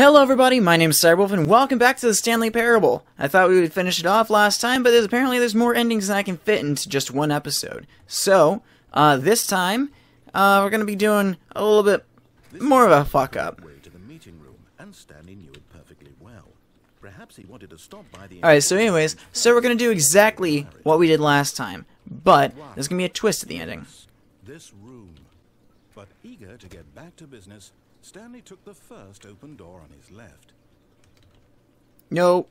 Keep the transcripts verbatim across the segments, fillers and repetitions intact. Hello everybody, my name is Cyberwolf, and welcome back to The Stanley Parable. I thought we would finish it off last time, but there's, apparently there's more endings than I can fit into just one episode. So, uh, this time, uh, we're going to be doing a little bit more of a fuck-up. Alright, so anyways, so we're going to do exactly what we did last time, but there's going to be a twist at the ending. This room. But eager to get back to business, Stanley took the first open door on his left. No.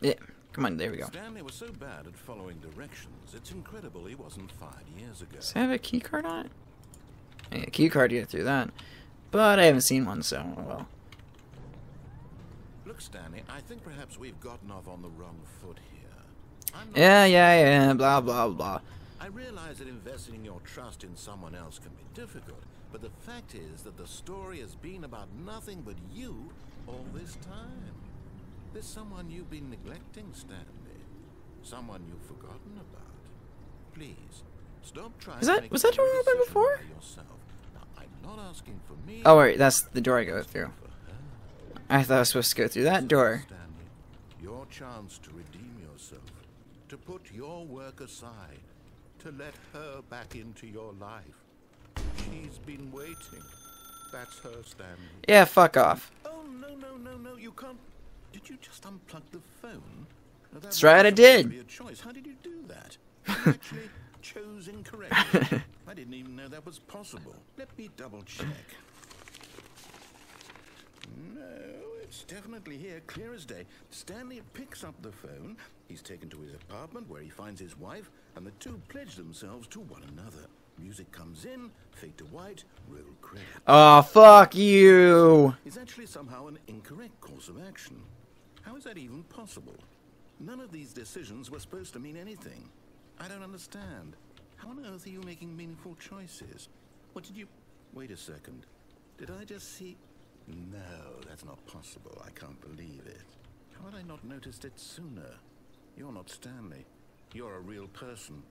Yeah, come on, there we go. Stanley was so bad at following directions, it's incredible he wasn't five years ago. Does it have a key card on it? I need a key card to get through that. But I haven't seen one, so oh well. Look, Stanley, I think perhaps we've gotten off on the wrong foot here. Yeah, yeah, yeah, blah, blah, blah. I realize that investing your trust in someone else can be difficult, but the fact is that the story has been about nothing but you all this time. There's someone you've been neglecting, Stanley. Someone you've forgotten about. Please, stop trying to make... Was that door open before? Now, I'm not asking for me... Oh, wait, that's the door I go through. I thought I was supposed to go through that door. Stanley, your chance to redeem yourself, to put your work aside, to let her back into your life. She's been waiting. That's her, Stanley. Yeah, fuck off. Oh, no, no, no, no, you can't. Did you just unplug the phone? Now, that That's right, I did. A choice. How did you do that? You actually chose incorrectly. I didn't even know that was possible. Let me double check. No, it's definitely here, clear as day. Stanley picks up the phone. He's taken to his apartment where he finds his wife, and the two pledge themselves to one another. Music comes in, fade to white, real credit. Oh, fuck you! It's actually somehow an incorrect course of action. How is that even possible? None of these decisions were supposed to mean anything. I don't understand. How on earth are you making meaningful choices? What did you... Wait a second. Did I just see... No, that's not possible. I can't believe it. How had I not noticed it sooner? You're not Stanley. You're a real person.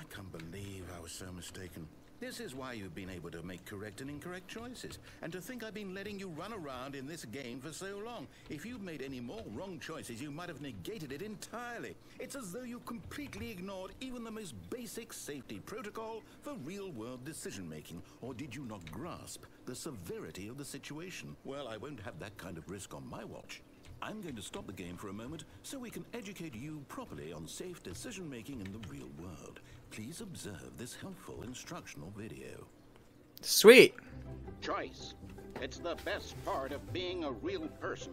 I can't believe I was so mistaken. This is why you've been able to make correct and incorrect choices. And to think I've been letting you run around in this game for so long. If you'd made any more wrong choices, you might have negated it entirely. It's as though you completely ignored even the most basic safety protocol for real-world decision-making. Or did you not grasp the severity of the situation? Well, I won't have that kind of risk on my watch. I'm going to stop the game for a moment so we can educate you properly on safe decision-making in the real world. Please observe this helpful instructional video. Sweet. Choice. It's the best part of being a real person.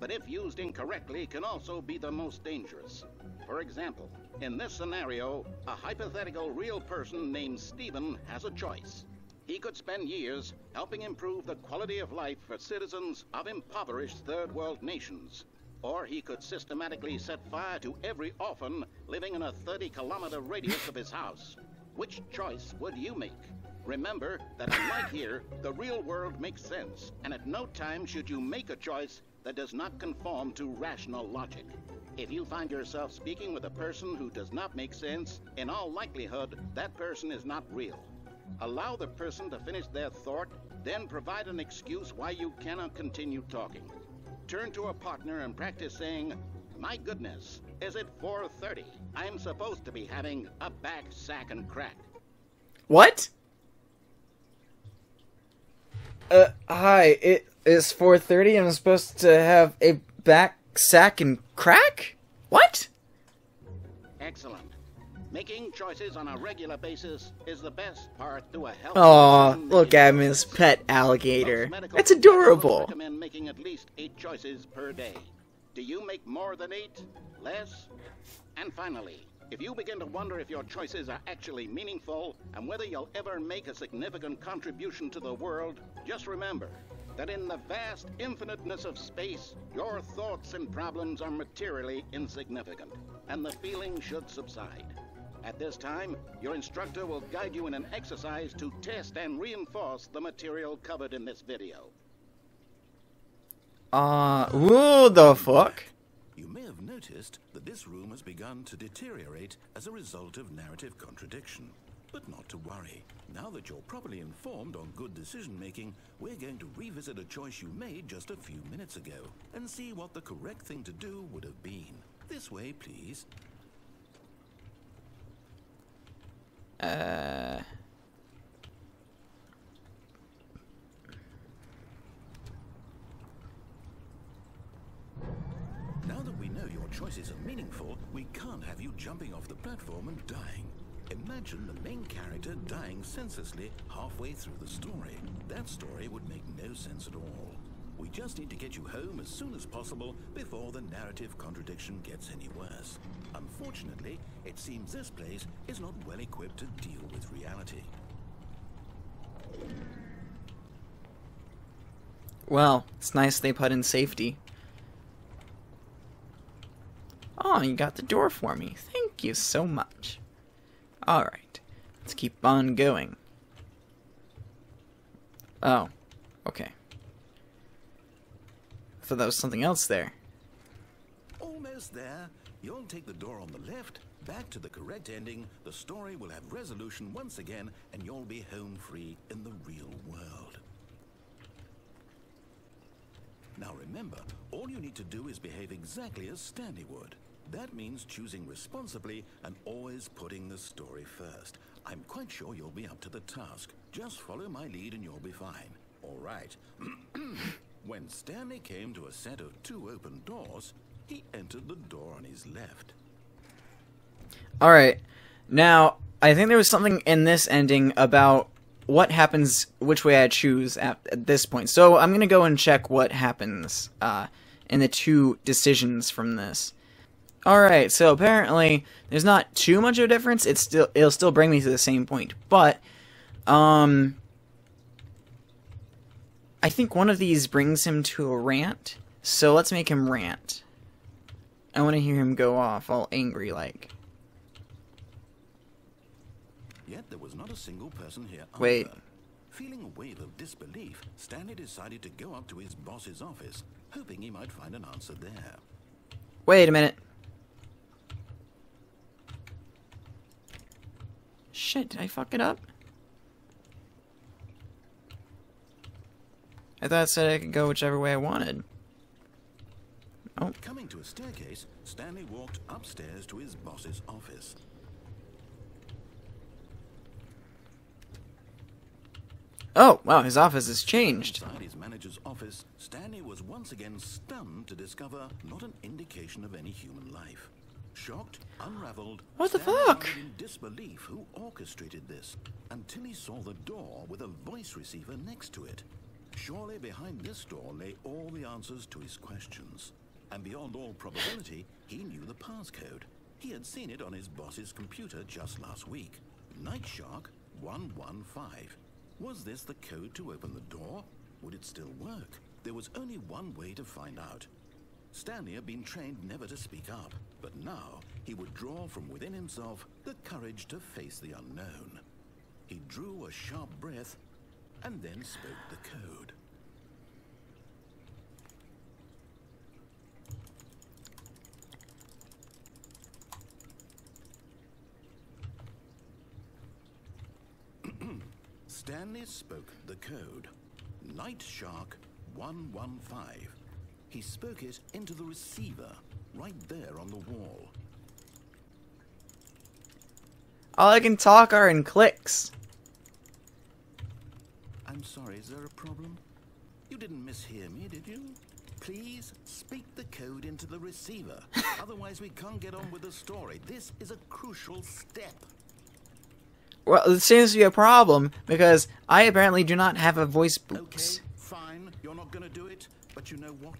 But if used incorrectly, can also be the most dangerous. For example, in this scenario, a hypothetical real person named Stephen has a choice. He could spend years helping improve the quality of life for citizens of impoverished third world nations. Or he could systematically set fire to every orphan living in a thirty kilometer radius of his house. Which choice would you make? Remember that unlike here, the real world makes sense. And at no time should you make a choice that does not conform to rational logic. If you find yourself speaking with a person who does not make sense, in all likelihood, that person is not real. Allow the person to finish their thought, then provide an excuse why you cannot continue talking. Turn to a partner and practice saying, "My goodness, is it four thirty? I'm supposed to be having a back sack and crack." What? Uh, hi, it is four thirty and I'm supposed to have a back sack and crack? What? Excellent. Making choices on a regular basis is the best part to a healthy... Aw, look at Miss Pet Alligator. That's adorable. I recommend making at least eight choices per day. Do you make more than eight? Less? And finally, if you begin to wonder if your choices are actually meaningful and whether you'll ever make a significant contribution to the world, just remember that in the vast infiniteness of space, your thoughts and problems are materially insignificant, and the feeling should subside. At this time, your instructor will guide you in an exercise to test and reinforce the material covered in this video. Uh, what the fuck? You may have noticed that this room has begun to deteriorate as a result of narrative contradiction. But not to worry. Now that you're properly informed on good decision-making, we're going to revisit a choice you made just a few minutes ago and see what the correct thing to do would have been. This way, please. Uh... Now that we know your choices are meaningful, we can't have you jumping off the platform and dying. Imagine the main character dying senselessly halfway through the story. That story would make no sense at all. We just need to get you home as soon as possible before the narrative contradiction gets any worse. Unfortunately, it seems this place is not well equipped to deal with reality. Well, it's nice they put in safety. Oh, you got the door for me. Thank you so much. Alright, let's keep on going. Oh, okay. I thought that was something else there. Almost there. You'll take the door on the left, back to the correct ending, the story will have resolution once again, and you'll be home free in the real world. Now remember, all you need to do is behave exactly as Stanley would. That means choosing responsibly and always putting the story first. I'm quite sure you'll be up to the task. Just follow my lead and you'll be fine. All right. When Stanley came to a set of two open doors, he entered the door on his left. Alright. Now, I think there was something in this ending about what happens, which way I choose at, at this point. So I'm going to go and check what happens uh, in the two decisions from this. Alright, so apparently there's not too much of a difference. It's still, it'll still bring me to the same point. But, um... I think one of these brings him to a rant. So let's make him rant. I want to hear him go off, all angry like. Yet there was not a single person here. Wait. Either. Feeling a wave of disbelief, Stanley decided to go up to his boss's office, hoping he might find an answer there. Wait a minute. Shit, did I fuck it up? I thought it said I could go whichever way I wanted. Oh. Coming to a staircase, Stanley walked upstairs to his boss's office. Oh, wow, his office has changed. Inside his manager's office, Stanley was once again stunned to discover not an indication of any human life. Shocked, unraveled, what the fuck? In disbelief, who orchestrated this? Until he saw the door with a voice receiver next to it. Surely behind this door lay all the answers to his questions. And beyond all probability, he knew the passcode. He had seen it on his boss's computer just last week. Night Shark one one five. Was this the code to open the door? Would it still work? There was only one way to find out. Stanley had been trained never to speak up, but now he would draw from within himself the courage to face the unknown. He drew a sharp breath and then spoke the code. Stanley spoke the code. Night Shark one one five. He spoke it into the receiver, right there on the wall. All I can talk are in clicks. I'm sorry, is there a problem? You didn't mishear me, did you? Please speak the code into the receiver. Otherwise we can't get on with the story. This is a crucial step. Well, it seems to be a problem, because I apparently do not have a voice box. Okay, fine. You're not gonna do it. But you know what?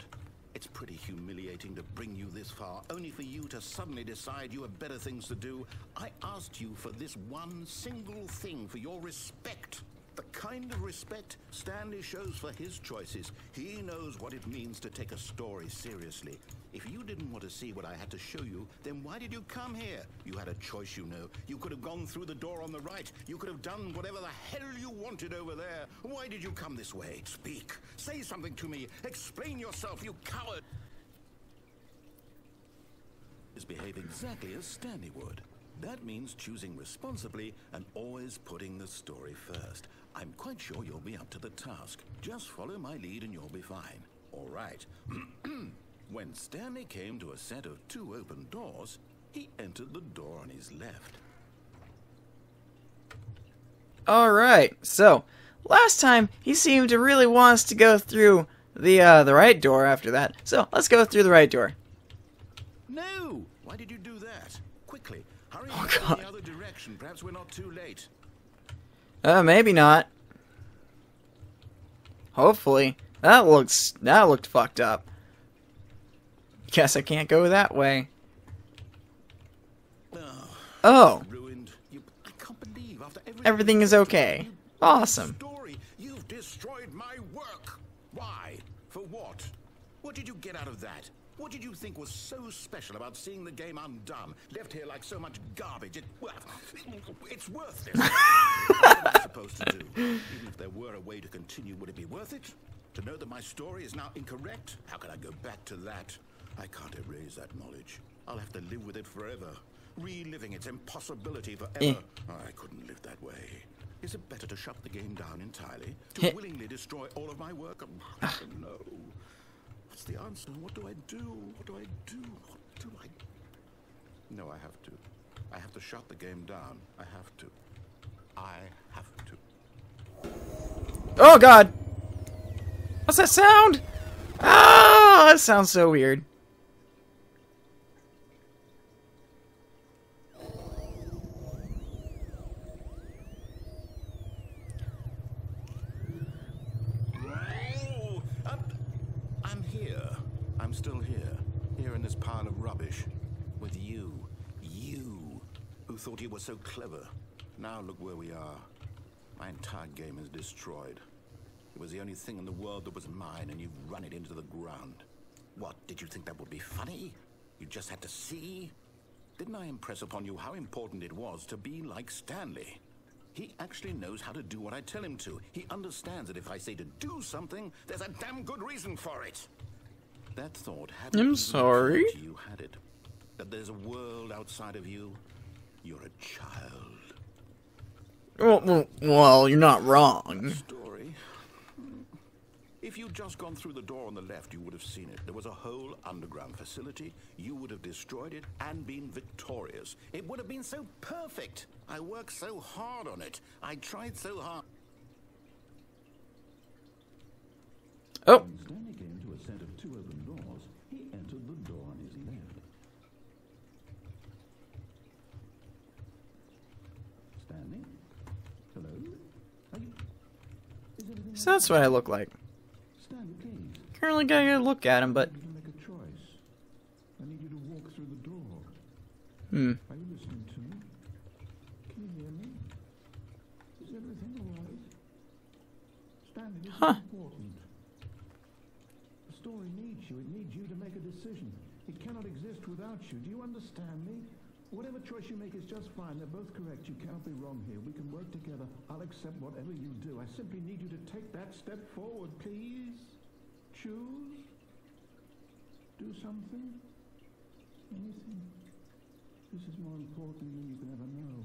It's pretty humiliating to bring you this far, only for you to suddenly decide you have better things to do. I asked you for this one single thing, for your respect. The kind of respect Stanley shows for his choices. He knows what it means to take a story seriously. If you didn't want to see what I had to show you, then why did you come here? You had a choice, you know. You could have gone through the door on the right. You could have done whatever the hell you wanted over there. Why did you come this way? Speak. Say something to me. Explain yourself, you coward. Behave exactly as Stanley would. That means choosing responsibly and always putting the story first. I'm quite sure you'll be up to the task. Just follow my lead and you'll be fine. All right. When Stanley came to a set of two open doors, he entered the door on his left. All right. So, last time he seemed to really want us to go through the uh, the right door after that. So, let's go through the right door. No! Why did you do that? Quickly. Hurry oh, God. In the other direction. Perhaps we're not too late. Uh, maybe not. Hopefully. That looks that looked fucked up. Guess I can't go that way. Oh. oh. Ruined. You, I can't believe after everything, everything is okay. Awesome. Story, you've destroyed my work. Why? For what? What did you get out of that? What did you think was so special about seeing the game undone? Left here like so much garbage. It, well, it's worthless. What am I supposed to do? Even if there were a way to continue, would it be worth it? To know that my story is now incorrect? How can I go back to that? I can't erase that knowledge. I'll have to live with it forever. Reliving its impossibility forever. Eh. Oh, I couldn't live that way. Is it better to shut the game down entirely? To willingly destroy all of my work? I don't know. What's the answer? What do I do? What do I do? What do I... No, I have to. I have to shut the game down. I have to. I have to. Oh, God! What's that sound? Ah, that sounds so weird. Oh, I'm, I'm here. I'm still here. Here in this pile of rubbish. With you. You. Who thought you were so clever. Now look where we are. My entire game is destroyed. It was the only thing in the world that was mine, and you've run it into the ground. What, did you think that would be funny? You just had to see? Didn't I impress upon you how important it was to be like Stanley? He actually knows how to do what I tell him to. He understands that if I say to do something, there's a damn good reason for it. That thought hadn't I'm sorry. You had it. That there's a world outside of you. You're a child. Well, well, well you're not wrong. Story. If you'd just gone through the door on the left, you would have seen it. There was a whole underground facility. You would have destroyed it and been victorious. It would have been so perfect. I worked so hard on it. I tried so hard. Oh. When Stanley came to a set of two open doors, he entered the door on his left. Stanley? Hello? Are you... Is everything so that's what I look like. Currently gotta look at him, but make a choice. I need you to walk through the door. Hmm. Are you listening to me? Can you hear me? Is everything alright? Stanley, huh. It's important. The story needs you. It needs you to make a decision. It cannot exist without you. Do you understand me? Whatever choice you make is just fine. They're both correct. You cannot be wrong here. We can work together. I'll accept whatever you do. I simply need you to take that step forward, please. Choose. Do something. Anything. This is more important than you can ever know.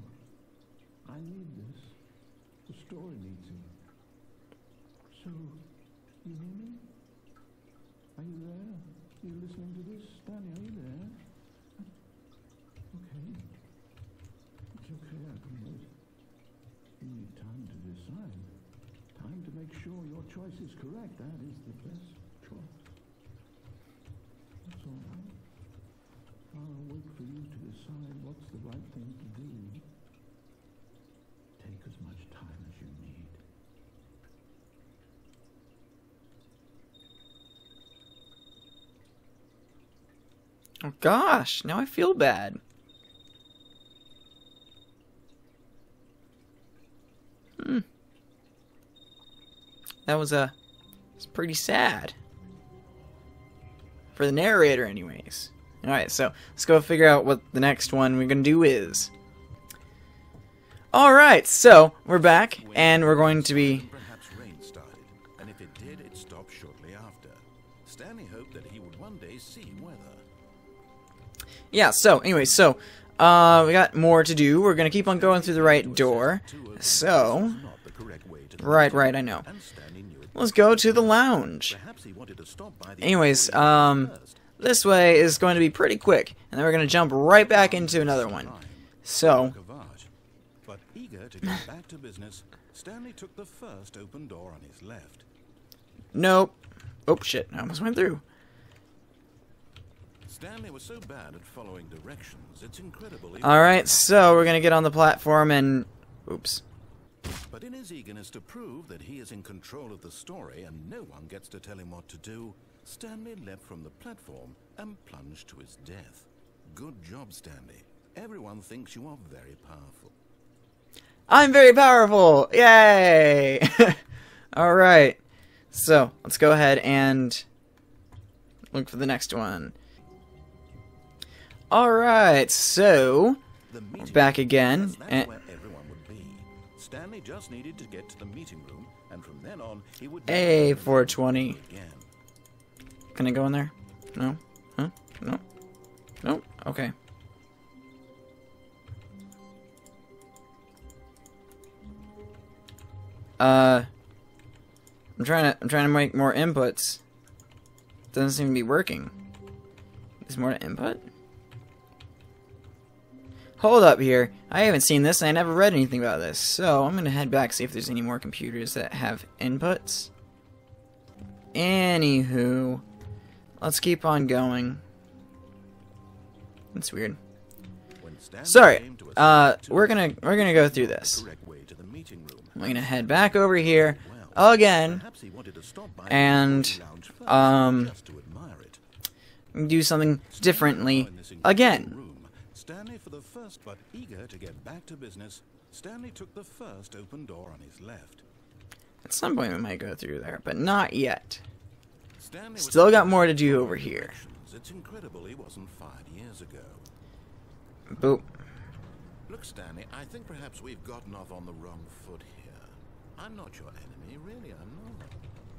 I need this. The story needs it. So, you hear me? Are you there? Are you listening to this? Stanley, are you there? Okay. It's okay, I can wait. You need time to decide. Time to make sure your choice is correct. That is the best choice. That's all right. I'll wait for you to decide what's the right thing to do. Take as much time as you need. Oh gosh, now I feel bad. Hmm. That was a. Uh, it's pretty sad. For the narrator, anyways. Alright, so let's go figure out what the next one we're gonna do is. Alright, so we're back, and we're going to be. Perhaps rain started, and if it did, it stopped shortly after. Stanley hoped that he would one day see weather. Yeah, so, anyway, so Uh, we got more to do. We're gonna keep on going through the right door. So, right, right, I know. Let's go to the lounge. Anyways, um, this way is going to be pretty quick, and then we're gonna jump right back into another one. So, but eager to get back to business, Stanley took the first open door on his left. Nope. Oh shit! I almost went through. Stanley was so bad at following directions, it's incredible. Alright, so we're gonna get on the platform and... oops. But in his eagerness to prove that he is in control of the story and no one gets to tell him what to do, Stanley leapt from the platform and plunged to his death. Good job, Stanley. Everyone thinks you are very powerful. I'm very powerful! Yay! Alright. So, let's go ahead and look for the next one. Alright, so we're back again. And Stanley just needed to get to the meeting room, and from then on he would hey, four twenty. Can I go in there? No? Huh? No? No? Okay. Uh I'm trying to I'm trying to make more inputs. Doesn't seem to be working. There's more to input? Hold up here. I haven't seen this and I never read anything about this, so I'm gonna head back, see if there's any more computers that have inputs. Anywho, let's keep on going. That's weird. Sorry. Uh we're gonna we're gonna go through this. I'm gonna head back over here again and um do something differently again. Stanley for the first, but eager to get back to business, Stanley took the first open door on his left. At some point we might go through there, but not yet. Stanley still got more to do over here. It's incredible he wasn't five years ago. Boop. Look, Stanley, I think perhaps we've gotten off on the wrong foot here. I'm not your enemy, really, I'm not.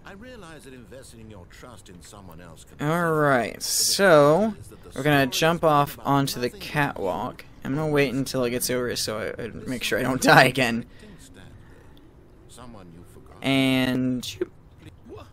I realize that investing your trust in someone else can... Alright, so we're gonna jump off onto the catwalk. I'm gonna wait until it gets over so I, I make sure I don't die again. And... what?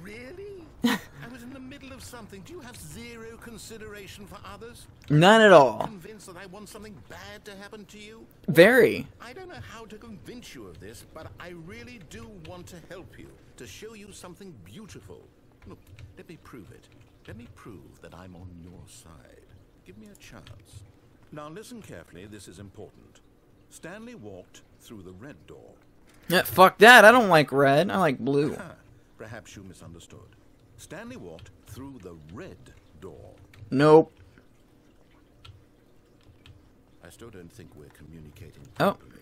Really? I was in the middle of something. Do you have zero consideration for others? None at all. Convinced that I want something bad to happen to you? Very. I don't know how to convince you of this, but I really do want to help you. To show you something beautiful. Look, let me prove it. Let me prove that I'm on your side. Give me a chance. Now listen carefully, this is important. Stanley walked through the red door. Yeah, fuck that, I don't like red, I like blue. Ah, perhaps you misunderstood. Stanley walked through the red door. Nope. I still don't think we're communicating properly. Oh.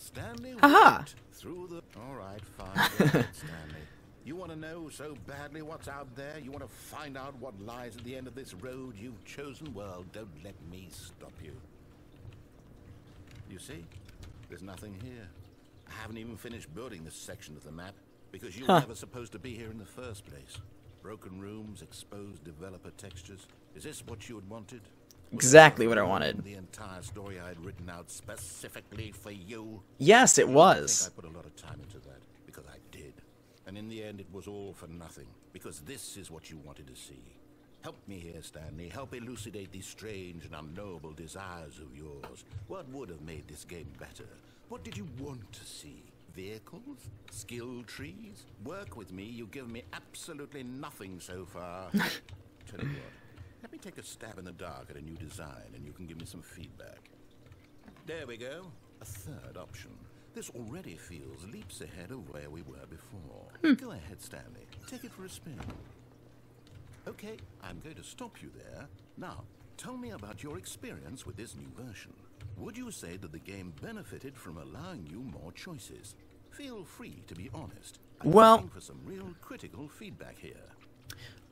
Stanley aha! Through the... alright, fine. Stanley. You want to know so badly what's out there? You want to find out what lies at the end of this road you've chosen? Well, don't let me stop you. You see? There's nothing here. I haven't even finished building this section of the map because you huh. were never supposed to be here in the first place. Broken rooms, exposed developer textures. Is this what you had wanted? Exactly what I wanted. The entire story I had written out specifically for you. Yes, it was. I put a lot of time into that because I did. And in the end it was all for nothing because this is what you wanted to see. Help me here, Stanley. Help elucidate these strange and unknowable desires of yours. What would have made this game better? What did you want to see? Vehicles? Skill trees? Work with me. You give me absolutely nothing so far. Tell you what. Let me take a stab in the dark at a new design, and you can give me some feedback. There we go. A third option. This already feels leaps ahead of where we were before. Hmm. Go ahead, Stanley. Take it for a spin. Okay, I'm going to stop you there. Now, tell me about your experience with this new version. Would you say that the game benefited from allowing you more choices? Feel free to be honest. I'm well... looking for some real critical feedback here.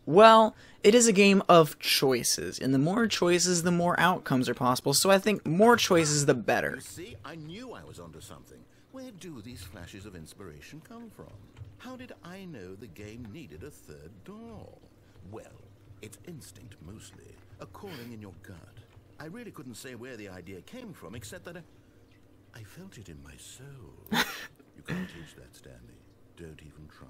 Well, it is a game of choices, and the more choices, the more outcomes are possible, so I think more choices, the better. You see, I knew I was onto something. Where do these flashes of inspiration come from? How did I know the game needed a third door? Well, it's instinct mostly, a calling in your gut. I really couldn't say where the idea came from, except that I, I felt it in my soul. You can't teach that, Stanley. Don't even try.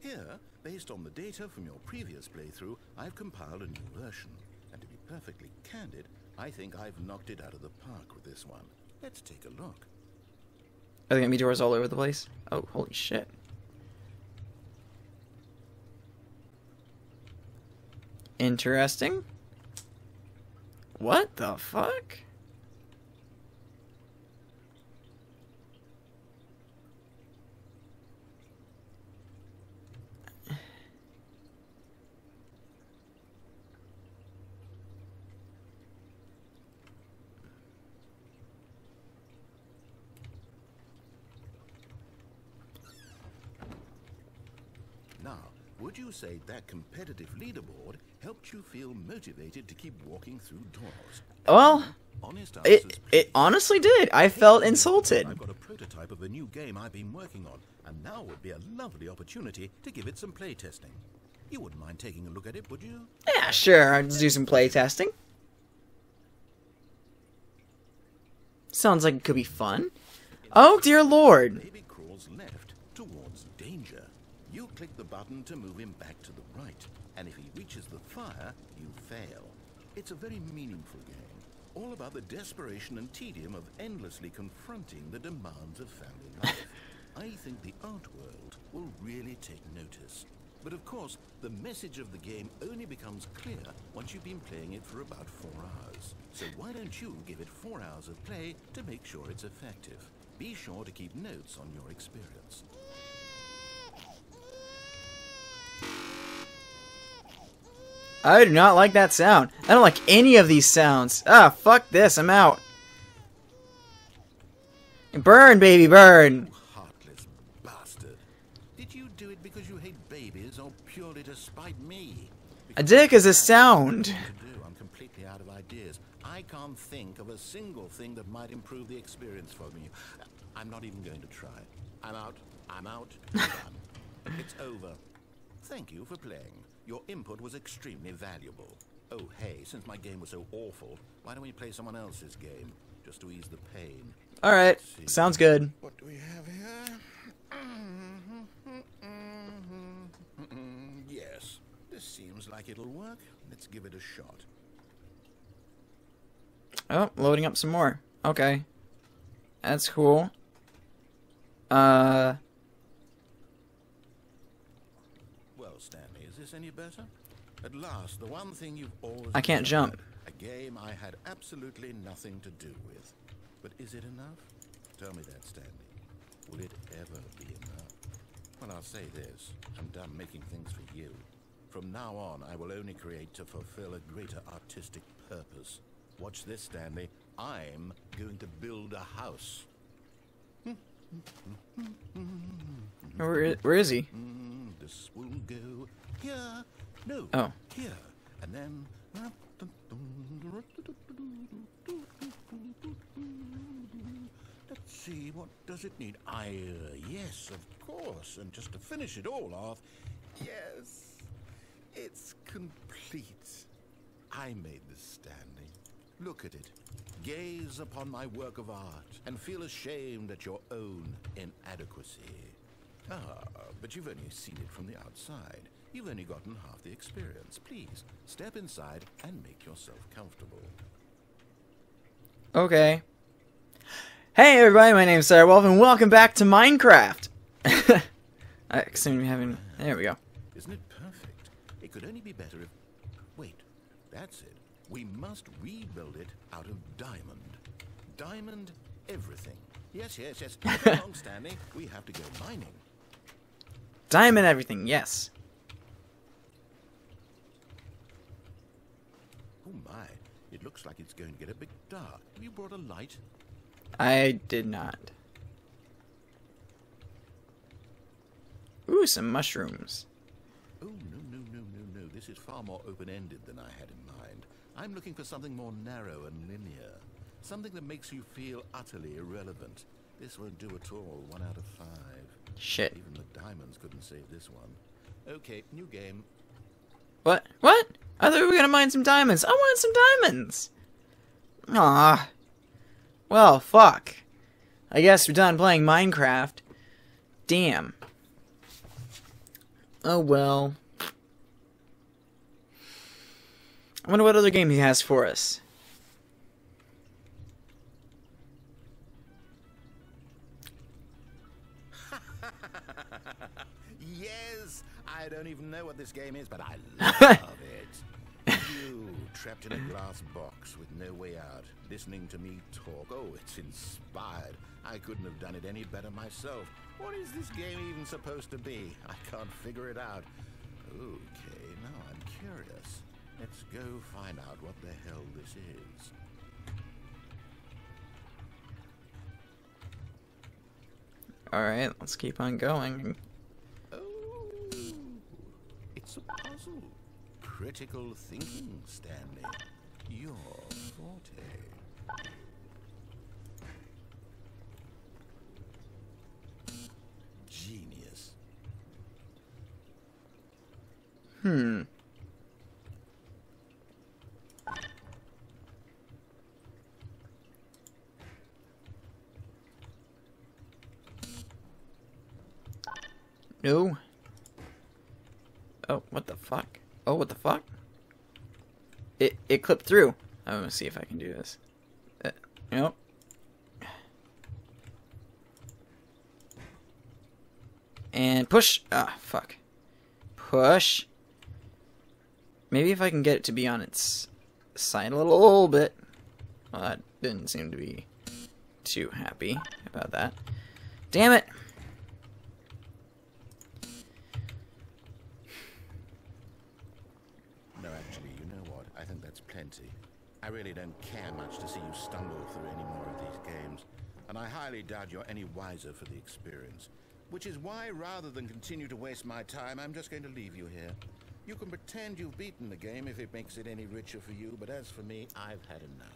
Here, based on the data from your previous playthrough, I've compiled a new version. And to be perfectly candid, I think I've knocked it out of the park with this one. Let's take a look. Are there going to be doors all over the place? Oh, holy shit. Interesting. What the fuck? Would you say that competitive leaderboard helped you feel motivated to keep walking through doors? Well, Honest it, it honestly did. I felt insulted. I've got a prototype of a new game I've been working on, and now would be a lovely opportunity to give it some playtesting. You wouldn't mind taking a look at it, would you? Yeah, sure. I'll just do some playtesting. Sounds like it could be fun. Oh, dear lord. Baby crawls left towards danger. You click the button to move him back to the right, and if he reaches the fire, you fail. It's a very meaningful game, all about the desperation and tedium of endlessly confronting the demands of family life. I think the art world will really take notice. But of course, the message of the game only becomes clear once you've been playing it for about four hours. So why don't you give it four hours of play to make sure it's effective? Be sure to keep notes on your experience. I do not like that sound. I don't like any of these sounds. Ah, fuck this. I'm out. Burn, baby, burn. You heartless bastard. Did you do it because you hate babies or purely to spite me? Because a dick is a sound. I'm completely out of ideas. I can't think of a single thing that might improve the experience for me. I'm not even going to try. I'm out. I'm out. It's over. Thank you for playing. Your input was extremely valuable. Oh, hey, since my game was so awful, why don't we play someone else's game, just to ease the pain? All right, sounds good. What do we have here? Mm-hmm, mm-hmm, mm-hmm. Yes, this seems like it'll work. Let's give it a shot. Oh, loading up some more. Okay, that's cool. Uh... Any better? At last, the one thing you've always I can't jump. A game I had absolutely nothing to do with. But is it enough? Tell me that, Stanley. Will it ever be enough? Well, I'll say this. I'm done making things for you. From now on, I will only create to fulfill a greater artistic purpose. Watch this, Stanley. I'm going to build a house. Where, where is he? This will go here, no, oh. Here, and then... Let's see, what does it need? I, uh, yes, of course, and just to finish it all off, yes, it's complete. I made this, Stanley. Look at it. Gaze upon my work of art and feel ashamed at your own inadequacy. Ah, but you've only seen it from the outside. You've only gotten half the experience. Please, step inside and make yourself comfortable. Okay. Hey everybody, my name's Sarah Wolf and welcome back to Minecraft! I seem to be having... There we go. Isn't it perfect? It could only be better if... Wait, that's it. We must rebuild it out of diamond. Diamond everything. Yes, yes, yes. Come along, Stanley. We have to go mining. Diamond everything, yes. Oh my, it looks like it's going to get a bit dark. Have you brought a light? I did not. Ooh, some mushrooms. Oh, no, no, no, no, no. This is far more open-ended than I had in mind. I'm looking for something more narrow and linear. Something that makes you feel utterly irrelevant. This won't do at all. One out of five. Shit. Even the diamonds couldn't save this one. Okay, new game. What? What? I thought we were gonna mine some diamonds. I wanted some diamonds. Aw. Well, fuck. I guess we're done playing Minecraft. Damn. Oh well. I wonder what other game he has for us. Yes, I don't even know what this game is, but I love it. You trapped in a glass box with no way out, listening to me talk. Oh, it's inspired. I couldn't have done it any better myself. What is this game even supposed to be? I can't figure it out. Okay, now I'm curious. Let's go find out what the hell this is. Alright, let's keep on going. Oh, it's a puzzle. Critical thinking, Stanley. Your forte. Genius. Hmm. No. Oh, what the fuck? Oh, what the fuck? It it clipped through. I'm gonna see if I can do this. Uh, nope. And push. Ah, fuck. Push. Maybe if I can get it to be on its side a little, little bit. Well, that didn't seem to be too happy about that. Damn it. I really don't care much to see you stumble through any more of these games, and I highly doubt you're any wiser for the experience. Which is why, rather than continue to waste my time, I'm just going to leave you here. You can pretend you've beaten the game if it makes it any richer for you, but as for me, I've had enough.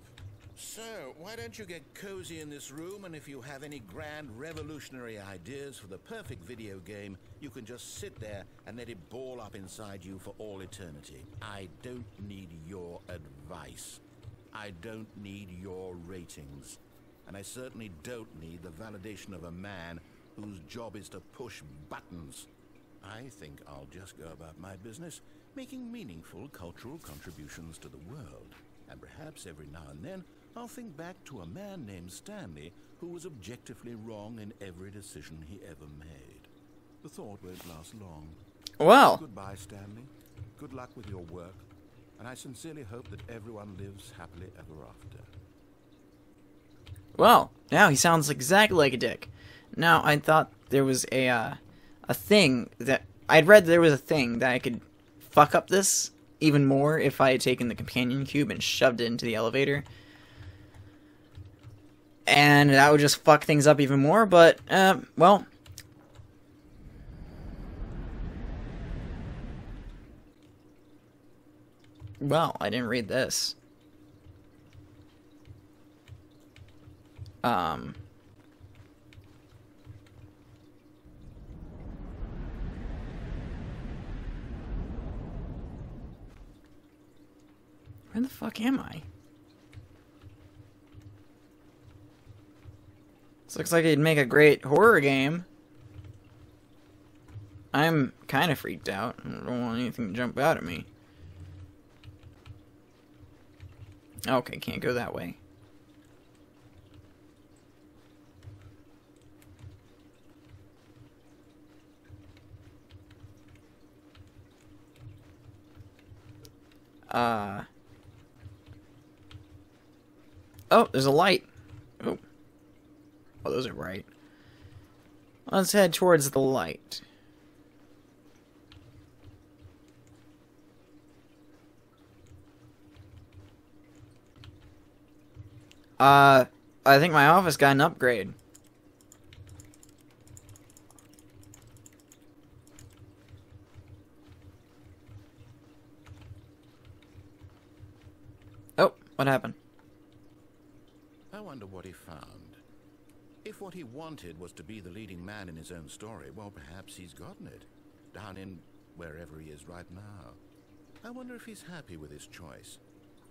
So, why don't you get cozy in this room, and if you have any grand revolutionary ideas for the perfect video game, you can just sit there and let it ball up inside you for all eternity. I don't need your advice. I don't need your ratings, and I certainly don't need the validation of a man whose job is to push buttons. I think I'll just go about my business, making meaningful cultural contributions to the world, and perhaps every now and then I'll think back to a man named Stanley who was objectively wrong in every decision he ever made. The thought won't last long. Well. Goodbye, Stanley. Good luck with your work. And I sincerely hope that everyone lives happily ever after. Well, now he sounds exactly like a dick. Now, I thought there was a, uh, a thing that... I'd read there was a thing that I could fuck up this even more if I had taken the companion cube and shoved it into the elevator. And that would just fuck things up even more, but, uh, well... Well, I didn't read this. Um. Where the fuck am I? This looks like it'd make a great horror game. I'm kind of freaked out. I don't want anything to jump out at me. Okay, can't go that way. Uh. Oh, there's a light. Oh. Oh, those are bright. Let's head towards the light. Uh, I think my office got an upgrade. Oh, what happened? I wonder what he found. If what he wanted was to be the leading man in his own story, well, perhaps he's gotten it. Down in wherever he is right now. I wonder if he's happy with his choice.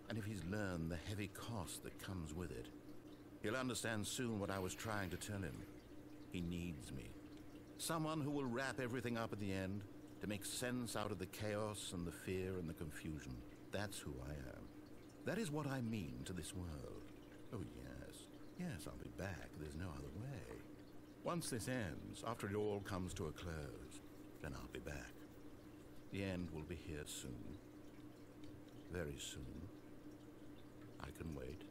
and if he's learned the heavy cost that comes with it, he'll understand soon what I was trying to tell him. He needs me. Someone who will wrap everything up at the end, to make sense out of the chaos and the fear and the confusion. That's who I am. That is what I mean to this world. Oh, yes. Yes, I'll be back. There's no other way. Once this ends, after it all comes to a close, then I'll be back. The end will be here soon. Very soon. I can wait.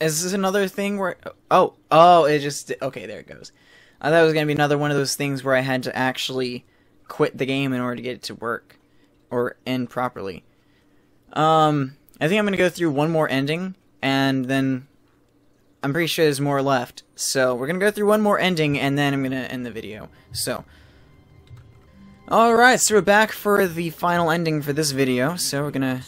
Is this another thing where... Oh, oh, it just... Okay, there it goes. I thought it was going to be another one of those things where I had to actually quit the game in order to get it to work. Or end properly. Um, I think I'm going to go through one more ending, and then... I'm pretty sure there's more left. So, we're going to go through one more ending, and then I'm going to end the video. So... Alright, so we're back for the final ending for this video, so we're going to...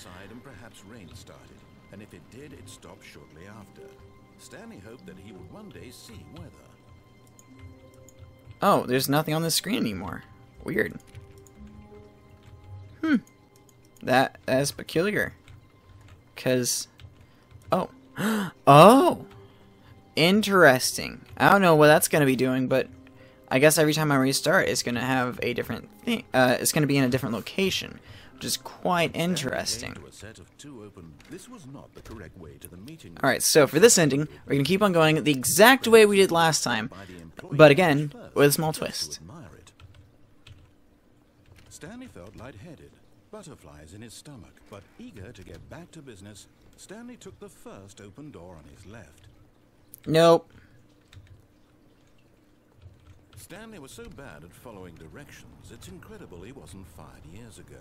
Oh, there's nothing on the screen anymore. Weird. Hmm. That, that is peculiar. Because... Oh. Oh! Interesting. I don't know what that's going to be doing, but... I guess every time I restart, it's going to have a different thing. Uh, it's going to be in a different location. Which is quite interesting. Alright, so for this ending, we're going to keep on going the exact way we did last time. But again, with a small twist. Stanley felt lightheaded, butterflies in his stomach, but eager to get back to business, Stanley took the first open door on his left. Nope. Stanley was so bad at following directions, it's incredible he wasn't five years ago.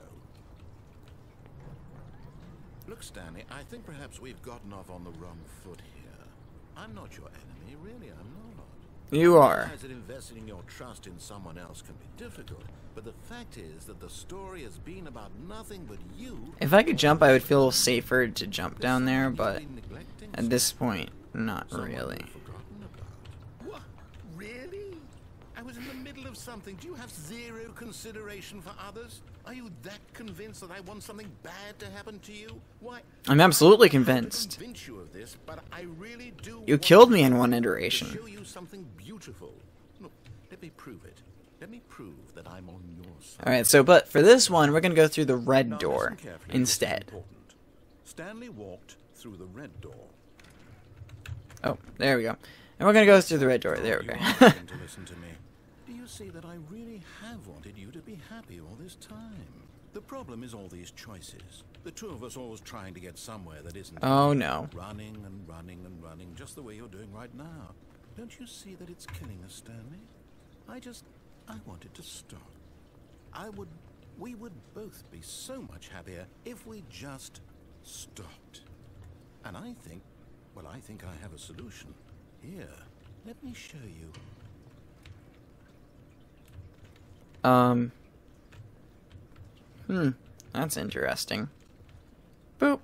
Look, Stanley, I think perhaps we've gotten off on the wrong foot here. I'm not your enemy, really, I'm not. You are. I realize that investing your trust in someone else can be difficult, but the fact is that the story has been about nothing but you. If I could jump, I would feel safer to jump down there, but at this point, not really. What? Really? I was in the middle of something. Do you have zero consideration for others? Are you that convinced that I want something bad to happen to you? Why? I'm absolutely convinced. You, of this, but I really do you killed me in one iteration. Show you something beautiful. No, let me prove it. Let me prove that I'm on your side. All right, so but for this one, we're going to go through the red now, door instead. Stanley walked through the red door. Oh, there we go. And we're going to go through the red door. There we go. To listen to me. You see that I really have wanted you to be happy all this time. The problem is all these choices. The two of us always trying to get somewhere that isn't. Oh no. Running and running and running, just the way you're doing right now. Don't you see that it's killing us, Stanley? I just, I wanted to stop. I would, we would both be so much happier if we just stopped. And I think, well, I think I have a solution. Here, let me show you. Um. Hmm. That's interesting. Boop.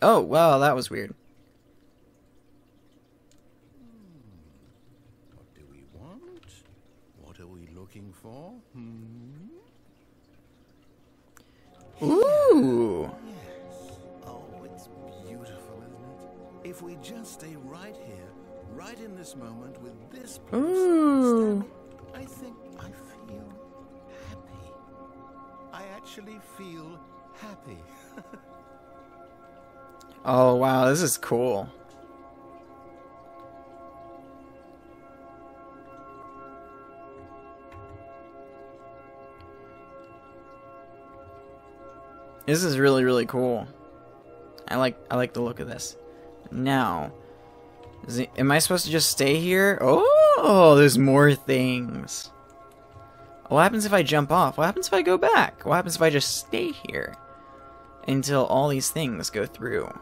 Oh, wow, that was weird. What do we want? What are we looking for? Hmm? Ooh! Yes. Oh, it's beautiful, isn't it? If we just stay right here, right in this moment with this person. Ooh! Stanley, I think I feel happy. I actually feel happy. Oh, wow, this is cool. This is really, really cool. I like I like the look of this. Now, is it, am I supposed to just stay here? Oh! Oh, there's more things. What happens if I jump off? What happens if I go back? What happens if I just stay here until all these things go through?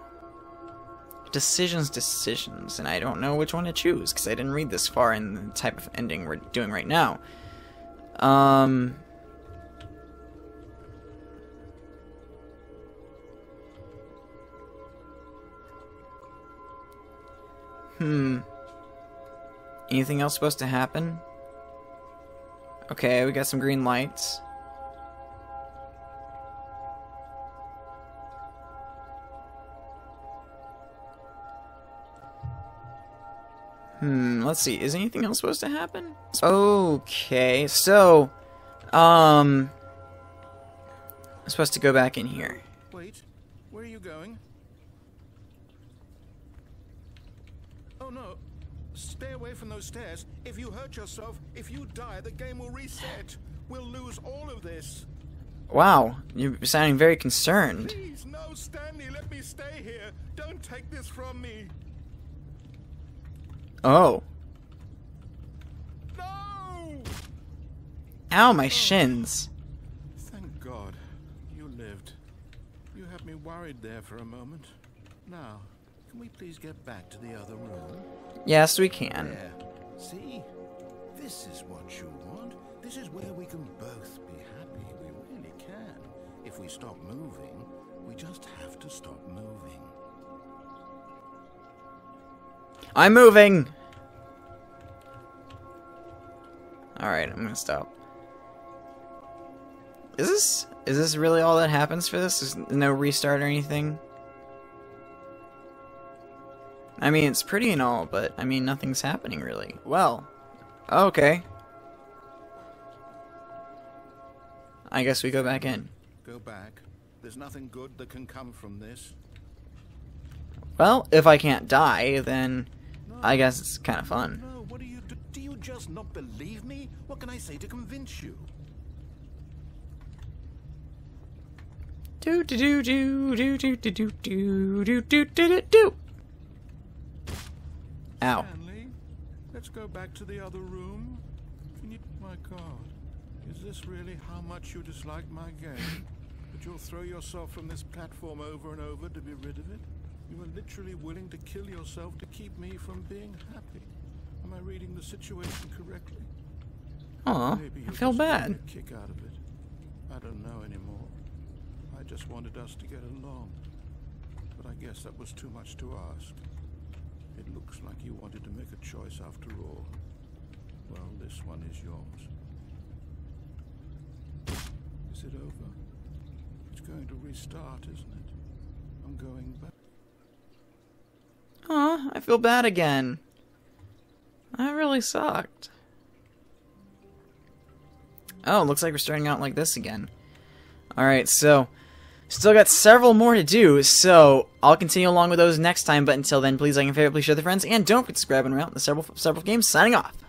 Decisions, decisions, and I don't know which one to choose because I didn't read this far in the type of ending we're doing right now. Um... Hmm... Anything else supposed to happen? Okay, we got some green lights. Hmm, let's see. Is anything else supposed to happen? Okay, so... Um... I'm supposed to go back in here. Wait, where are you going? Oh no, stay away from those stairs. If you hurt yourself, if you die, the game will reset. We'll lose all of this. Wow, you're sounding very concerned. Please, no, Stanley, let me stay here. Don't take this from me. Oh. No! Ow, my oh. shins. Thank God you lived. You had me worried there for a moment. Now, can we please get back to the other room? Yes, we can. Yeah. See? This is what you want. This is where we can both be happy. We really can. If we stop moving, we just have to stop moving. I'm moving! Alright, I'm gonna stop. Is this... Is this really all that happens for this? There's no restart or anything? I mean, it's pretty and all, but, I mean, nothing's happening, really. Well, okay. I guess we go back in. Go back. There's nothing good that can come from this. Well, if I can't die, then... I guess it's kind of fun. No, what do you do? Do you just not believe me? What can I say to convince you? Do do do do do do do do do do do do do. Ow. Stanley, let's go back to the other room. Can you, my God, is this really how much you dislike my game? That you'll throw yourself from this platform over and over to be rid of it? You were literally willing to kill yourself to keep me from being happy. Am I reading the situation correctly? Aw, I feel bad. Kick out of it. I don't know anymore. I just wanted us to get along. But I guess that was too much to ask. It looks like you wanted to make a choice after all. Well, this one is yours. Is it over? It's going to restart, isn't it? I'm going back. Aw, I feel bad again. That really sucked. Oh, looks like we're starting out like this again. Alright, so... Still got several more to do, so... I'll continue along with those next time, but until then, please like and favorite, please share with your friends, and don't forget to subscribe and route the several, several games, signing off!